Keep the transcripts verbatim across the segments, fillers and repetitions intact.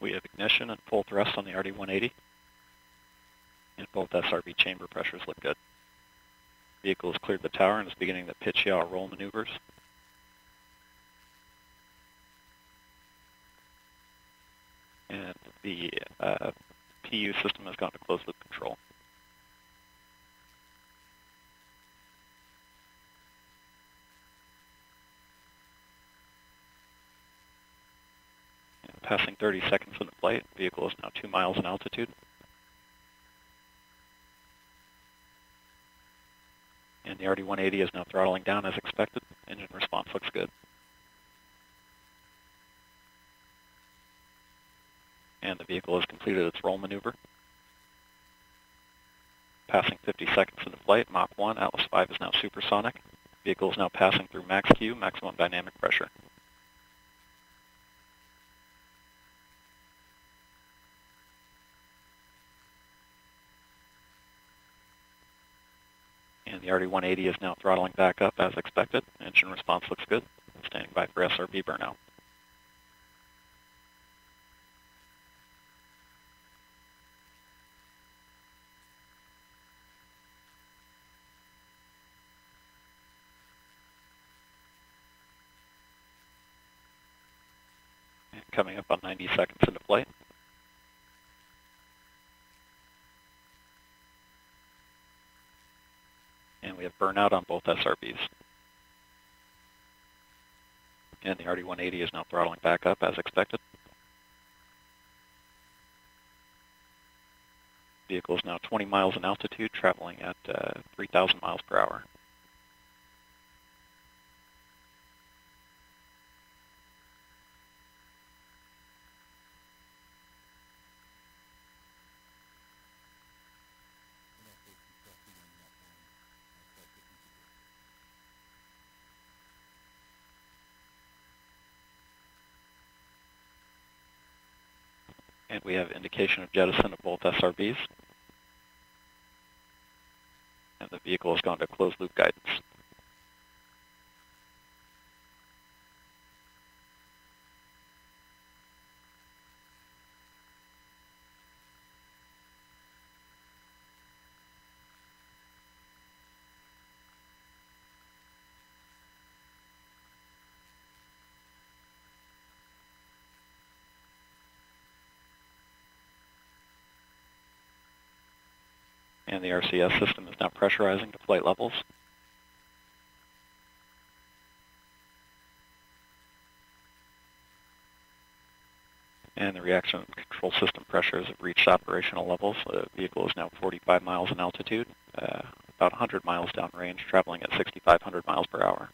We have ignition and full thrust on the R D one eighty. And both S R B chamber pressures look good. Vehicle has cleared the tower and is beginning the pitch yaw roll maneuvers. And the uh, P U system has gone to closed loop control. And passing thirty seconds in the flight, vehicle is now two miles in altitude. And the R D one eighty is now throttling down as expected. Engine response looks good. And the vehicle has completed its roll maneuver. Passing fifty seconds into flight, Mach one, Atlas five is now supersonic. Vehicle is now passing through max Q, maximum dynamic pressure. And the R D one eighty is now throttling back up as expected. Engine response looks good. Standing by for S R B burnout. And coming up on ninety seconds into flight. And we have burnout on both S R Bs. And the R D one eighty is now throttling back up as expected. Vehicle is now twenty miles in altitude, traveling at uh, three thousand miles per hour. And we have indication of jettison of both S R Bs. And the vehicle has gone to closed loop guidance. And the R C S system is now pressurizing to flight levels. And the reaction control system pressures have reached operational levels. The vehicle is now forty-five miles in altitude, uh, about one hundred miles downrange, traveling at sixty-five hundred miles per hour.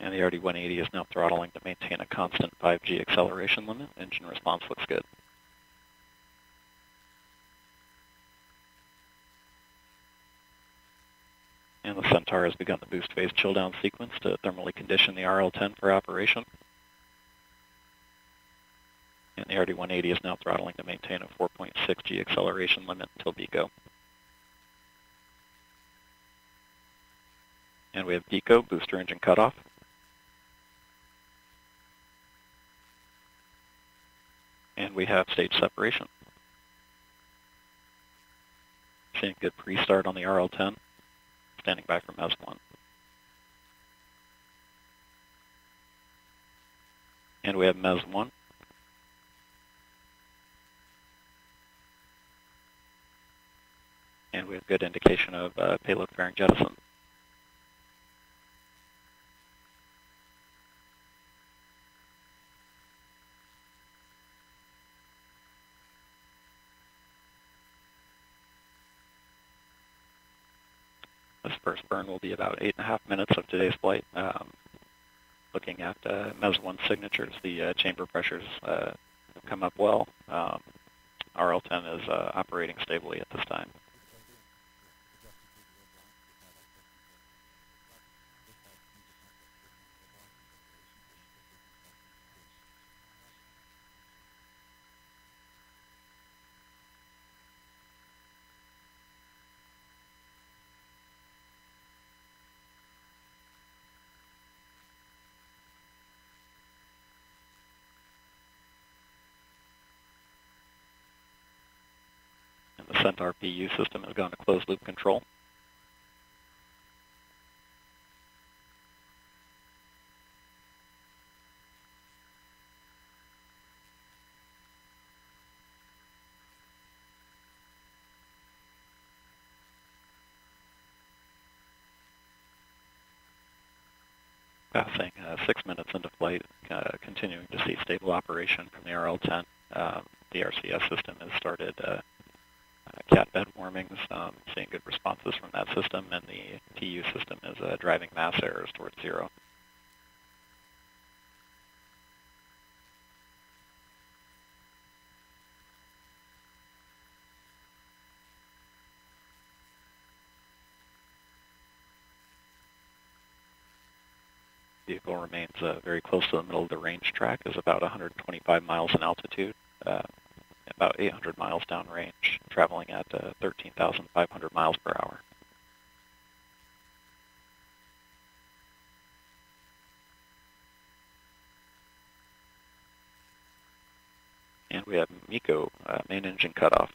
And the R D one eighty is now throttling to maintain a constant five G acceleration limit. Engine response looks good. And the Centaur has begun the boost phase chill down sequence to thermally condition the R L ten for operation. And the R D one eighty is now throttling to maintain a four point six G acceleration limit until BECO. And we have BECO, booster engine cutoff. And we have stage separation. Seeing good pre-start on the R L ten, standing by for M E S one. And we have M E S one. And we have good indication of uh, payload fairing jettison. first burn will be about eight and a half minutes of today's flight. Um, looking at uh, M E S one signatures, the uh, chamber pressures uh, have come up well. Um, R L ten is uh, operating stably at this time. The Centaur P U system has gone to closed loop control. Passing uh, six minutes into flight, uh, continuing to see stable operation from the R L ten. Um, the R C S system has started uh, Uh, cat bed warmings, um, seeing good responses from that system, and the P U system is uh, driving mass errors towards zero. The vehicle remains uh, very close to the middle of the range track, is about one hundred twenty-five miles in altitude. Uh, about eight hundred miles downrange, traveling at uh, thirteen thousand five hundred miles per hour. And we have MECO, uh, main engine cutoff.